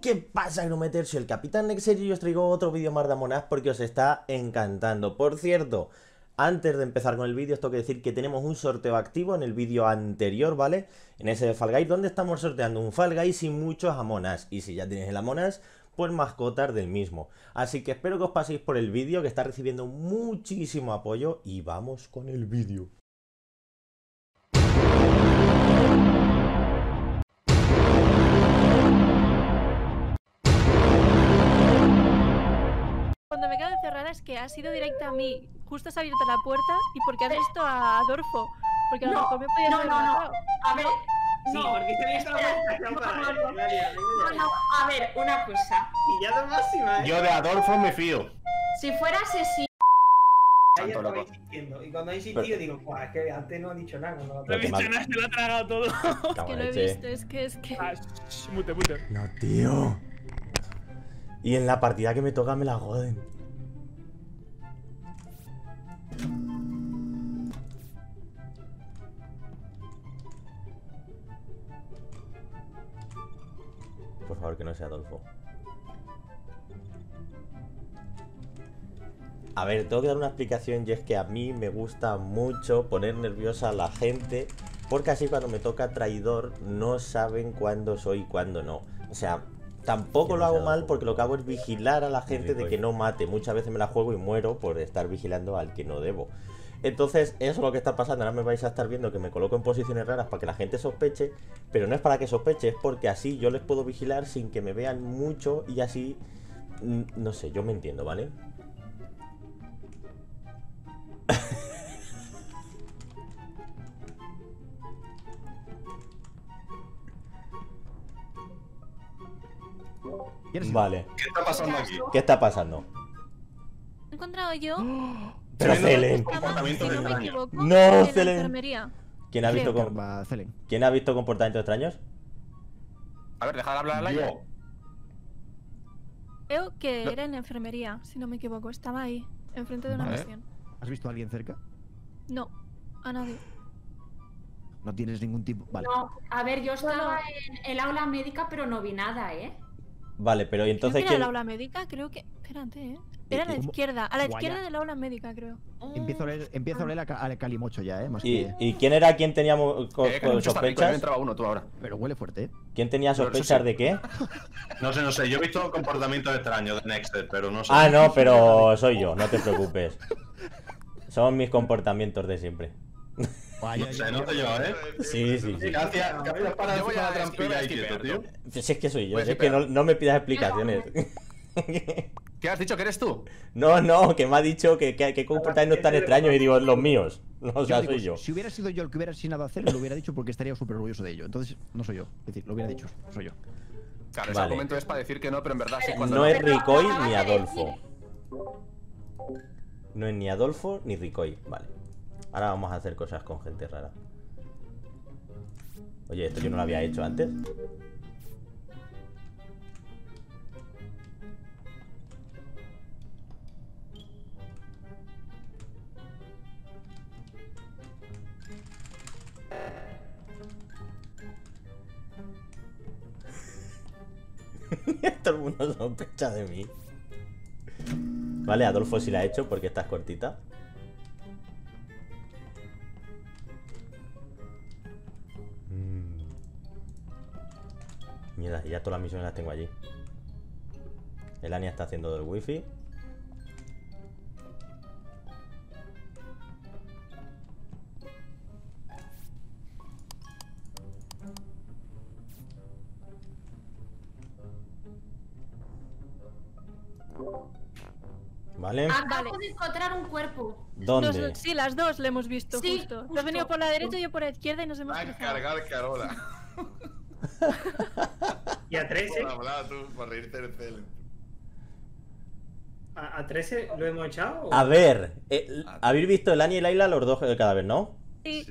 ¿Qué pasa, Grometers? Soy el Capitán Nexer y os traigo otro vídeo más de Among Us porque os está encantando. Por cierto, antes de empezar con el vídeo, os tengo que decir que tenemos un sorteo activo en el vídeo anterior, ¿vale? En ese de Fall Guys, donde estamos sorteando un Fall Guys y muchos Among Us. Y si ya tienes el Among Us, pues mascotas del mismo. Así que espero que os paséis por el vídeo, que está recibiendo muchísimo apoyo. Y vamos con el vídeo. Cuando me quedo encerrada es que has ido directa a mí, justo has abierto la puerta y porque has visto a Adolfo, porque a lo mejor me podías haber matado. A ver, sí, porque tenías la puerta. A ver, una cosa. Y ya de máxima, ¿eh? Yo de Adolfo me fío. Si fuera asesino. Ayer estaba insistiendo, y cuando he insistido digo, es que antes no ha dicho nada. No he visto nada, se lo ha tragado todo. Es que lo he visto, es que. Mute, mute. No, tío. Y en la partida que me toca me la joden. Por favor, que no sea Adolfo. A ver, tengo que dar una explicación, y es que a mí me gusta mucho poner nerviosa a la gente, porque así cuando me toca traidor no saben cuándo soy y cuándo no. O sea, tampoco lo hago mal, porque lo que hago es vigilar a la gente de que no mate. Muchas veces me la juego y muero por estar vigilando al que no debo. Entonces eso es lo que está pasando. Ahora me vais a estar viendo que me coloco en posiciones raras para que la gente sospeche, pero no es para que sospeche, es porque así yo les puedo vigilar sin que me vean mucho. Y así, no sé, yo me entiendo, ¿vale? Vale. ¿Qué está pasando aquí? ¿Qué está pasando? ¿He encontrado yo? Pero Zelen. No, Zelen. ¿Quién ha visto comportamientos extraños? A ver, dejad hablar a Laila. Creo que era en enfermería, si no me equivoco. Estaba ahí, enfrente de una misión. ¿Has visto a alguien cerca? No, a nadie. No tienes ningún tipo. Vale. No, a ver, yo estaba en el aula médica, pero no vi nada, ¿eh? Vale, pero entonces. Creo que era la aula médica, creo que. Espérate, Era a la izquierda, del aula médica, creo. Empiezo a oler al calimocho ya, más ¿Y quién era quien teníamos sospechas? Entraba uno tú ahora. Pero huele fuerte, ¿Quién tenía sospechas de qué? No sé. Yo he visto comportamientos extraños de Nexer, pero no sé. Ah, no, pero soy yo, no te preocupes. Son mis comportamientos de siempre. Vaya, no te llevas, ¿eh? Sí. Gracias para la trampilla ahí, tío. Si es que soy yo, es que no me pidas explicaciones. ¿Qué has dicho? ¿Que eres tú? No, que me ha dicho que comportamientos tan extraños y digo, los míos. O sea, soy yo. Si hubiera sido yo el que hubiera asesinado a Zelen, lo hubiera dicho porque estaría súper orgulloso de ello. Entonces, no soy yo. Es decir, lo hubiera dicho, no soy yo. Claro, ese argumento es para decir que no, pero en verdad sí. No es Ricoy ni Adolfo. No es ni Adolfo ni Ricoy, vale. Ahora vamos a hacer cosas con gente rara. Oye, esto yo no lo había hecho antes. Todo el mundo sospecha de mí. Vale, Adolfo sí la ha hecho porque estás cortita. Mierda, ya todas las misiones las tengo allí. Elania está haciendo del wifi. Vale. Acabo de encontrar un cuerpo. ¿Dónde? Sí, las dos le hemos visto, sí, justo. Tú has venido por la derecha y yo por la izquierda y nos hemos cruzado. A cargar, Carola. Y a 13. ¿A 13 lo hemos echado? A ver, habéis visto el Lani y Laila los dos de cada vez, ¿no? Sí.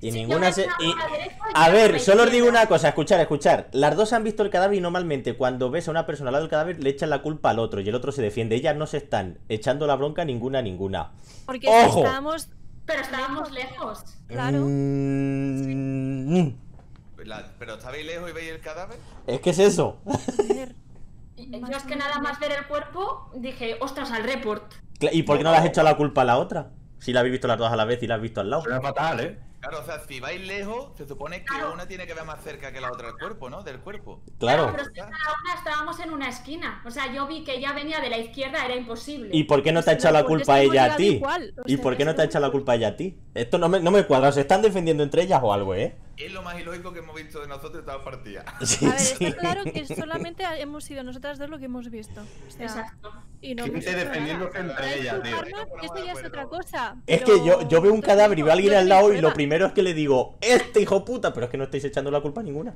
Y ninguna se... A ver, solo os digo una cosa, escuchar. Las dos han visto el cadáver y normalmente cuando ves a una persona al lado del cadáver le echan la culpa al otro y el otro se defiende. Ellas no se están echando la bronca ninguna. Porque ¡ojo! Pero estábamos lejos. Claro. ¿Pero estabais lejos y veis el cadáver? Es que es eso. No, es que nada más ver el cuerpo, dije, ostras, al report. ¿Y por qué no le has hecho la culpa a la otra? Si la habéis visto las dos a la vez y la has visto al lado. Era fatal, ¿eh? Claro, o sea, si vais lejos, se supone que una tiene que ver más cerca que la otra del cuerpo, ¿no? Del cuerpo. Claro. Pero si cada una estábamos en una esquina. O sea, yo vi que ella venía de la izquierda, era imposible. ¿Y por qué no te ha echado la culpa ella a ti? ¿Y por qué no te ha echado la culpa ella a ti? Esto no me cuadra. ¿Se están defendiendo entre ellas o algo, eh? Es lo más ilógico que hemos visto de nosotros en toda partida. Sí, a ver, sí. Está claro que solamente hemos sido nosotras dos lo que hemos visto. O sea, exacto. Y no hemos defendiendo entre ellas, tío. Esto ya es otra cosa. Es que yo veo un cadáver y veo a alguien al lado y lo primero es que le digo, este hijo puta, pero es que no estáis echando la culpa a ninguna.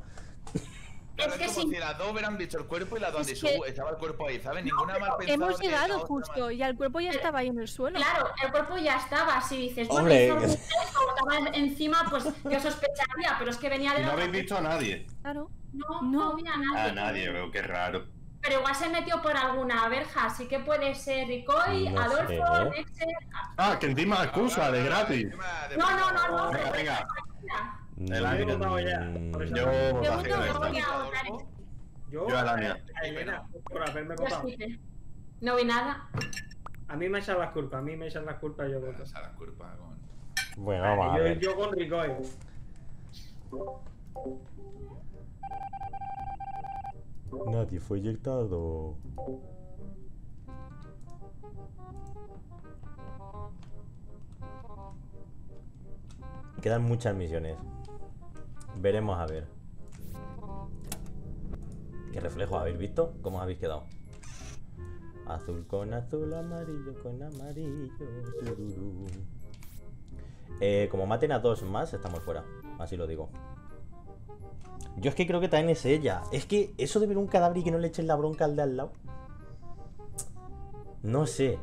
Claro, es como si las dos hubieran visto el cuerpo y la donde estaba el cuerpo ahí, ¿sabes? Ninguna más pensaba. Hemos llegado justo y el cuerpo ya estaba ahí en el suelo. Claro, el cuerpo ya estaba, así dices, hombre, bueno, estaba encima, pues yo sospecharía, pero es que venía de la... No habéis visto a nadie. Claro. No había nadie. A nadie, veo que raro. Pero igual se metió por alguna verja, así que puede ser Ricoy, no Adolfo, Nexer... Ah, que encima excusa, de gratis. No. Venga. El año que estaba ya. Yo a Elania. Por haberme votado. No vi nada. A mí me echan las culpas, yo voto. Bueno, vamos a ver. Yo con Ricoy. Nadie fue eyectado. Quedan muchas misiones. Veremos a ver. ¿Qué reflejo habéis visto? ¿Cómo os habéis quedado? Azul con azul, amarillo con amarillo. Como maten a dos más, estamos fuera. Así lo digo. Yo es que creo que también es ella. Es que eso de ver un cadáver y que no le echen la bronca al de al lado. No sé.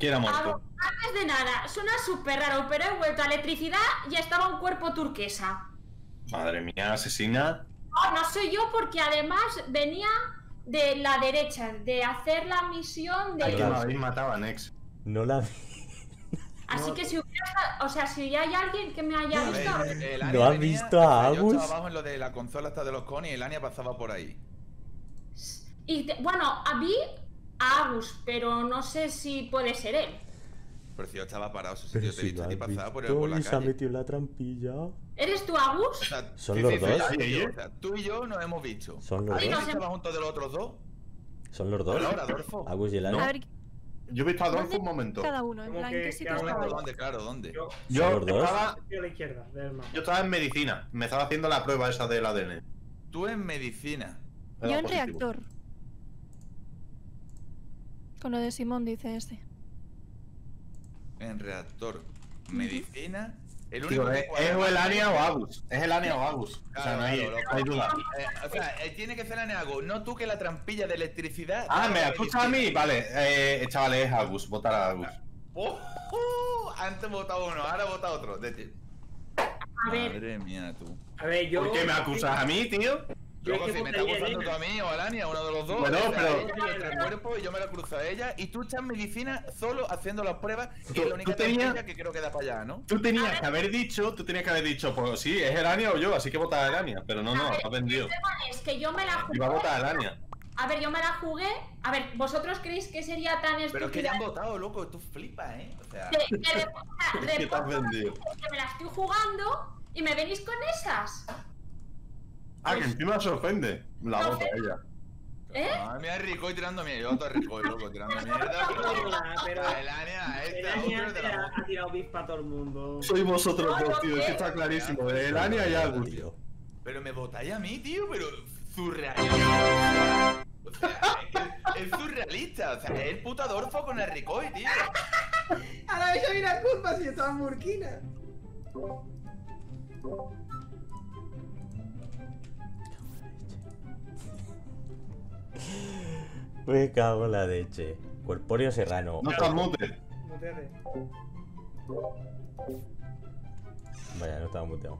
¿Quién ha muerto? Antes de nada, suena súper raro, pero he vuelto a electricidad y estaba un cuerpo turquesa. Madre mía, asesina. No soy yo porque además venía de la derecha, de hacer la misión de... No la habéis matado a Nex. No la vi. Así que si hubiera... O sea, si hay alguien que me haya visto... ¿No has visto a Agus? Yo estaba abajo en lo de la consola hasta de los cones y Elania pasaba por ahí. Y bueno, a mí... a Agus, pero no sé si puede ser él. Pero si yo estaba parado, si yo te he visto a ti pasada por la calle. Se ha metido la trampilla. ¿Eres tú, Agus? O sea, son los dos. Tú y yo nos hemos visto. Son los dos. ¿Estabas junto de los otros dos? Son los dos. Agus y Elania. A ver, yo he visto a Adolfo un momento. Cada uno, en plan, ¿qué sitio estaba? ¿Dónde? Claro, ¿dónde? Yo estaba en medicina. Me estaba haciendo la prueba esa del ADN. Tú en medicina. Yo en reactor. Con lo de Simón, dice este. En reactor, medicina. El único tío, ¿es o Elania o Agus? Es Elania o Agus. Claro, o sea, no hay duda. O sea, tiene que ser Elania o Agus. No tú que la trampilla de electricidad. Ah, ¿me escuchas a mí? Vale, chavales, es Agus. Votar a Agus. Antes votaba uno, ahora vota otro. A ver. Madre mía, tú. A ver, yo. ¿Por qué me acusas a mí, tío? Luego, si me está acusando tú a mí o a Elania, uno de los dos, bueno, pero... el cuerpo y yo me la cruzo a ella. Y tú estás en medicina solo haciendo las pruebas. Y es la única teoría que creo que da para allá, ¿no? Tú tenías que haber dicho, pues sí, es Elania o yo, así que vota a Elania. Pero no, ha vendido. Es que yo me la jugué. Iba a votar a Elania. A ver, yo me la jugué. A ver, ¿vosotros creéis que sería tan estúpida? Pero es que ya han votado, loco, tú flipas, ¿eh? O sea, que te has vendido. Que me la estoy jugando y me venís con esas. Ah, que encima se ofende. La bota ella. Ah, mira, Ricoy tirando mierda. Yo voto a Ricoy, loco, tirando mierda. Pero Elania, Elania ha tirado bis para todo el mundo. Sois vosotros dos, tío. Eso está clarísimo. Elania y Agus, tío. Pero me votáis a mí, tío. Pero surrealista. O sea, es surrealista. O sea, es el puto Adolfo con el Ricoy, tío. Ahora yo vi la culpa si yo estaba en Burkina. Me cago en la leche. Corpóreo serrano. No estás mute. Muteate. Vaya, no estaba muteado.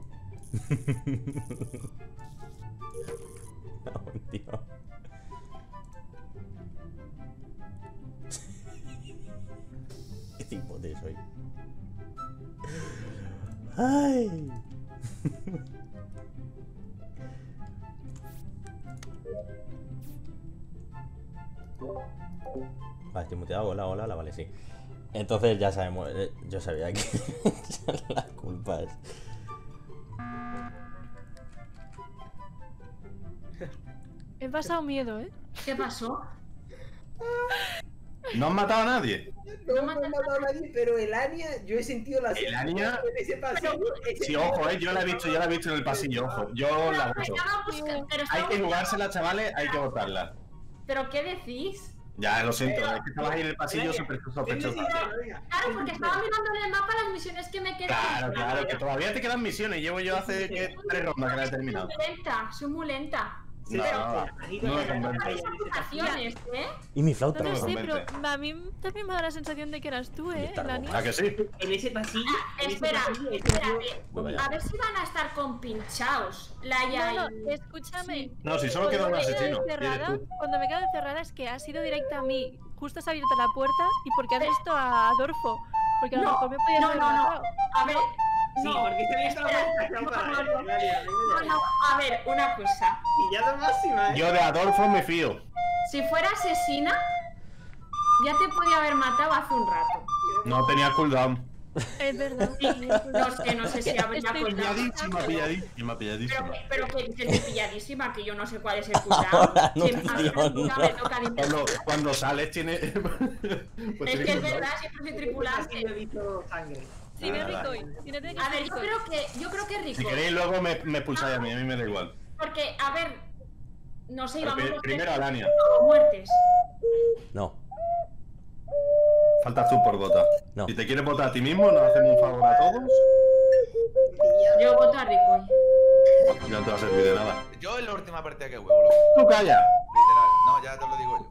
No, tío. cipote soy. ¡Ay! Vale, estoy muteado, hola, hola, hola, vale, sí. Entonces ya sabemos, yo sabía que las culpas. He pasado miedo, ¿eh? ¿Qué pasó? No han matado a nadie. No, no han matado a nadie, pero Elania, yo he sentido la... Elania... Sí, ojo, yo la he visto, en el pasillo, ojo. Yo la he visto. Hay que jugársela, chavales, hay que votarla. ¿Pero qué decís? Ya, lo siento, es que estabas ahí en el pasillo súper sospechoso. Claro, porque estaba mirando en el mapa las misiones que me quedan. Claro, claro, que todavía te quedan misiones. Llevo yo hace 3 rondas que la he terminado. Soy muy lenta. Sí, no, no, y mi flauta. No, no sé, pero a mí también me da la sensación de que eras tú, Lani. ¿Ah, que sí? En ese pasillo. Ah, espera, espera. A ver si van a estar compinchados. No, no, escúchame. Sí. No, si solo queda un asesino. Cuando me quedo encerrada es que has ido directa a mí. Justo has abierto la puerta y porque has visto a Adolfo. Porque a lo mejor me podías haber matado. A ver. Sí, no, porque se había estado a ver, una cosa. Y ya lo máximo. Yo de Adolfo me fío. Si fuera asesina, ya te podía haber matado hace un rato. No tenía cooldown. Es verdad. Sí, no sé si habría cooldown. Pilladísima. Pero que pilladísima, que yo no sé cuál es el cooldown. No, cuando sales tiene. Pues es que es verdad, siempre se tripulaste. Yo he visto sangre. Tiene Ricoy. A ver, yo creo que Ricoy. Si queréis luego me pulsáis a mí me da igual. Porque, a ver, no sé, íbamos primero a Elania. Muertes. No. Faltas tú por votar. No. Si te quieres votar a ti mismo, nos hacemos un favor a todos. Yo voto a Ricoy. Ya no te va a servir de nada. Yo en la última partida que juego. Tú calla. Literal. No, ya te lo digo yo.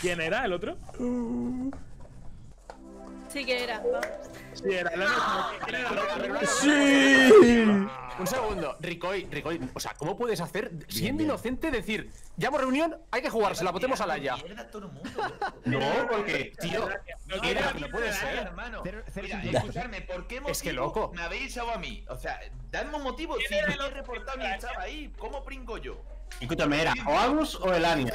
¿Quién era el otro? Sí que era, vamos. Sí, era el otro. ¡Sí! Un segundo, Ricoy, o sea, ¿cómo puedes hacer, siendo inocente, decir llamo reunión, hay que jugársela, votemos a Laila? No, porque, tío, no puede ser, hermano. Mira, escuchadme, ¿por qué motivo me habéis echado a mí? O sea, dadme un motivo, si yo lo he reportado y echaba ahí, ¿cómo pringo yo? Escúchame, ¿era o Agus o Elania?